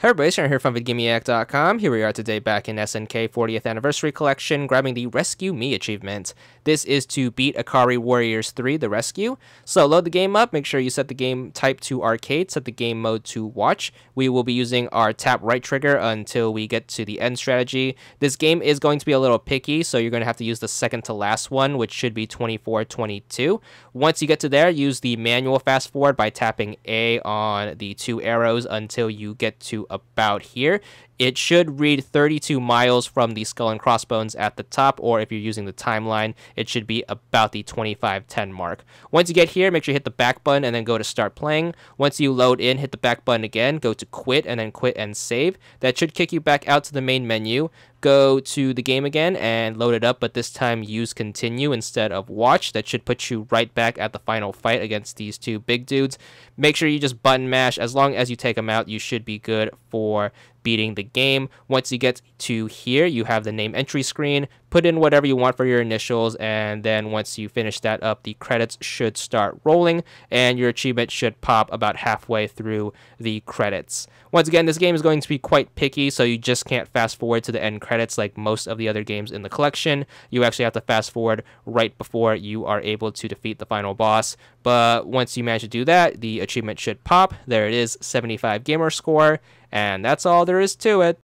Hey everybody, Sharon here from vidgamiac.com. Here we are today back in SNK 40th Anniversary Collection, grabbing the Rescue Me achievement. This is to beat Ikari Warriors 3, The Rescue. So load the game up, make sure you set the game type to arcade, set the game mode to watch. We will be using our tap right trigger until we get to the end strategy. This game is going to be a little picky, so you're going to have to use the second to last one, which should be 24-22. Once you get to there, use the manual fast forward by tapping A on the two arrows until you get to about here. It should read 32 miles from the skull and crossbones at the top, or if you're using the timeline, it should be about the 25:10 mark. Once you get here, make sure you hit the back button and then go to start playing. Once you load in, hit the back button again, go to quit and then quit and save. That should kick you back out to the main menu. Go to the game again and load it up, but this time use continue instead of watch. That should put you right back at the final fight against these two big dudes. Make sure you just button mash. As long as you take them out, you should be good for beating the game. Once you get to here, you have the name entry screen. Put in whatever you want for your initials, and then once you finish that up, the credits should start rolling and your achievement should pop about halfway through the credits. Once again, this game is going to be quite picky, so you just can't fast forward to the end credits like most of the other games in the collection. You actually have to fast forward right before you are able to defeat the final boss, but once you manage to do that, the achievement should pop. There it is, 75 gamer score, and that's all there is to it.